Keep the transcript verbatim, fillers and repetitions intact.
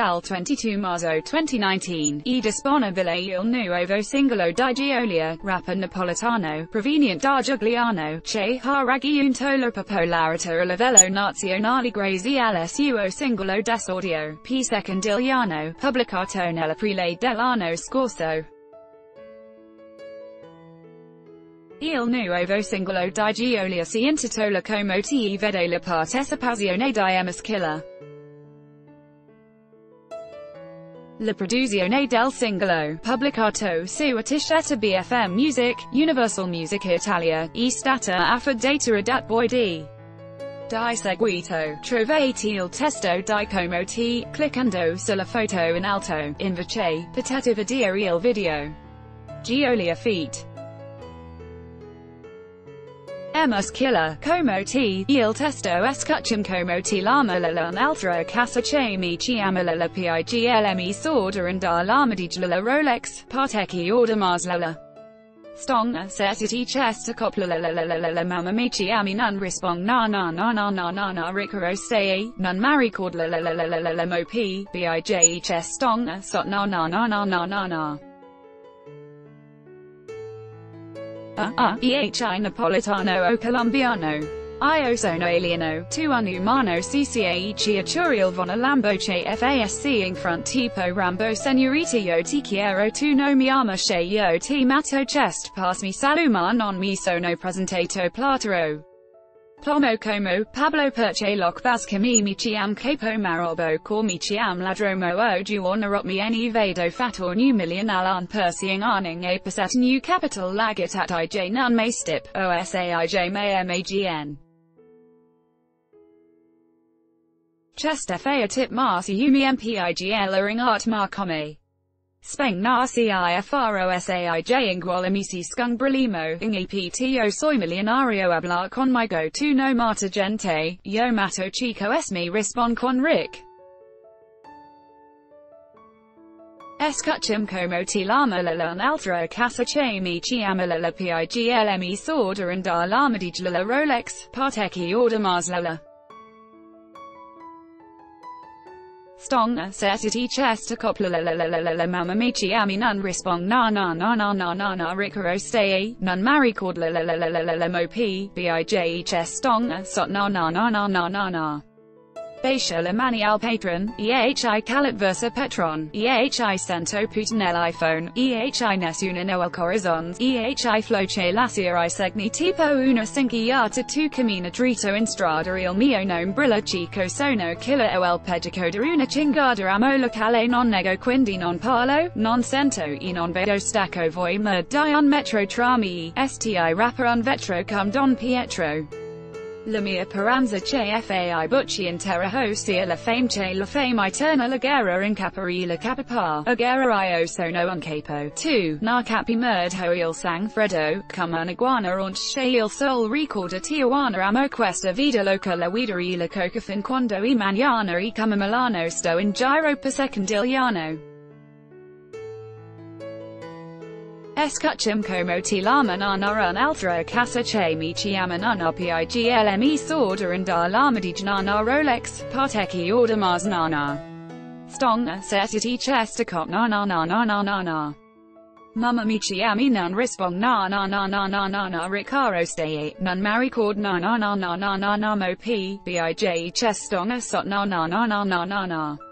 dal twenty-due marzo duemilanovantadue, e disponibile il nuovo singolo di Geolier, rapper napoletano, proveniente da Giugliano, che ha raggiunto la popolarità a livello nazionale grazie al suo singolo d'esordio, P Secondigliano, pubblicato nell'aprile dell'anno scorso. Il nuovo singolo di Geolier si intitola Como ti vede la partecipazione di Emis Killa. La produzione del singolo, pubblicato su etichetta B F M Music, Universal Music Italia, è stata affidata a Datboyd. Di seguito, trovate il testo di Como ti, cliccando sulla foto in alto, invece, potete vedere il video. Geolier feat. Emis Killa, Como ti, il testo escucham como ti l'ama la l'altro casa che mi ci ama la piglmi sorda and l'armadig la Rolex, parte che ordamas la stong, sesiti chesta copla la la la la mamma mi ci ami non rispong na na na na na na na ricaro stay, non maricord la la la la la la mo p, bige chestong, sot na na na na na na na. Uh, uh, ehi napoletano o colombiano. Io sono alieno, tu un umano cce ciaturiel von a lamboche fasc in front tipo rambo senorita io ti chiero tu no mi ama che io ti matto chest pass mi saluma non mi sono presentato platero. Plomo como Pablo perche loc bascami mi ci am capo marobo cor mi ci am ladromo o giornerot mi eni vedo fator new million alan perseing arning a perset new capital lagit at ij nun may stip, osaij may magn. Chest fa tip marsi umi mpiglering art marcomi. Speng na cifrosaij inguolimisi scung brilimo, ing epto soy millionario hablar con mi go tu no mata gente, yo mato chico es mi respond con ric. Escucham como ti lama la la altro casa che mi ci ama la la piglme sorda and l'armadig la Rolex, parte che ordamas la la. Stong, sesiti chesta copla la la la la la mamma mi ci ami non rispong na na na na na na na ricaro stay, non maricord la la la la la la la mo p, bige chestong, sot na na na na na na na. Basha la mani al patron, ehi calat versa petron, ehi cento putinel iPhone, ehi nessuno noel corazons, ehi floce lasia I segni tipo una cinquiata tu camina drito in strada il mio non brilla chico sono killer o el pedicoda una cingada amo locale non nego quindi non parlo, non sento e non vedo stacco voi mer di un metro trami, sti rapper un vetro cum don Pietro. La mia paranza che fai bucci in terra ho sia la fame che la fame eterna la guerra in capari la capapar, a guerra io sono un capo, tu, na capi merd ho il sang freddo, come un iguana onch che il sol ricorda Tijuana amo questa vida loca la vida e la coca fin quando e manana e come Milano sto in giro per Secondigliano. Escucham como ti lama na na altro casa che mi ci ama na na piglme sorda and l'armadig na na Rolex, parte che ordamas na na. Stong, sesiti chesta cop na na na na na na na. Mamma mi ci ami non rispong na na na na na na na ricaro stay, non maricord na na na na na na na mo p, bige chestong sot na na na na na na na.